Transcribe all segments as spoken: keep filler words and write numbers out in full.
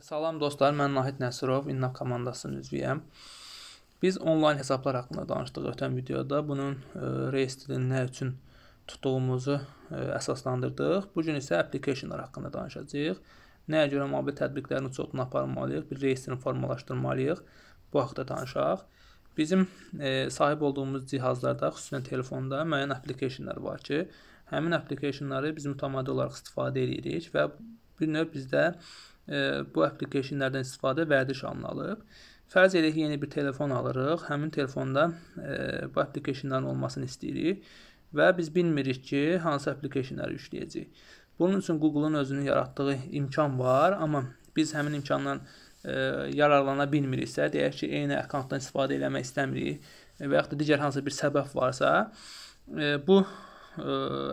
Salam dostlar, mən Nahid Nasirov, İnnaf komandasının üzvüyəm. Biz onlayn hesablar haqqında danışdıq ötən videoda. Bunun rejistrinin nə üçün tutduğumuzu əsaslandırdıq. Bugün isə applicationlar haqqında danışacağıq. Nəyə görə mobil tətbiqlərini çoxuna aparmalıyıq, bir rejistrini formalaşdırmalıyıq. Bu haqda danışaq. Bizim sahib olduğumuz cihazlarda, xüsusən telefonda müəyyən applicationlar var ki, həmin applicationları biz mütəmadi olaraq istifadə edirik və bir növ bizdə bu applicationlardan istifadə vərdiş alınalıb. Fərz edək ki, yeni bir telefon alırıq. Həmin telefonda bu applicationların olmasını istəyirik və biz bilmirik ki, hansı applicationları yükləyəcəyik. Bunun üçün Google-un özünün yaratdığı imkan var, amma biz həmin imkandan yararlana bilmiriksə, deyək ki, eyni akkantdan istifadə eləmək istəmirik və yaxud da digər hansı bir səbəb varsa, bu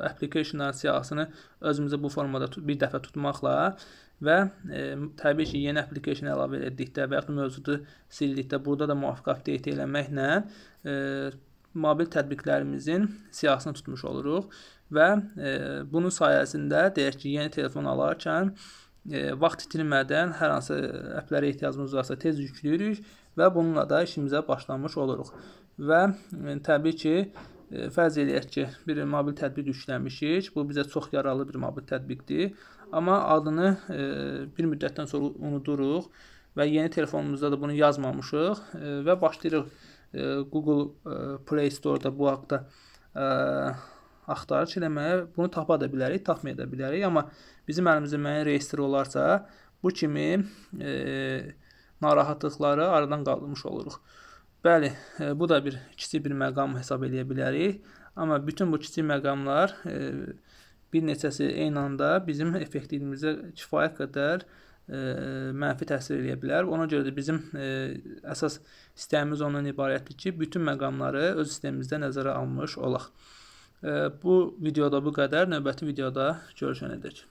applicationların siyahısını özümüzə bu formada bir dəfə tutmaqla və təbii ki, yeni application əlavə etdikdə və yaxud mövzudu sildikdə burada da müvafiq update eləməklə mobil tətbiqlərimizin siyahısını tutmuş oluruq və bunun sayəsində deyək ki, yeni telefon alarkən vaxt itirmədən hər hansı əplərə ehtiyacımız varsa tez yükləyirik və bununla da işimizə başlamış oluruq və təbii ki, fərz eləyək ki, bir mobil tətbiq yükləmişik, bu bizə çox yararlı bir mobil tətbiqdir, amma adını bir müddətdən sonra unuduruq və yeni telefonumuzda da bunu yazmamışıq və başlayırıq Google Play Store-da bu haqda axtarış eləməyə, bunu tapa da bilərik, tapmaya da bilərik, amma bizim əlimizdə müəyyən rejistr olarsa, bu kimi narahatlıqları aradan qaldırmış oluruq. Bəli, bu da bir kiçik bir məqam hesab edə bilərik, amma bütün bu kiçik məqamlar bir neçəsi eyni anda bizim effektivimizə kifayət qədər mənfi təsir edə bilər. Ona görə də bizim əsas sistemimiz ondan ibarətdir ki, bütün məqamları öz sistemimizdə nəzərə almış olaq. Bu videoda bu qədər, növbəti videoda görüşənədək.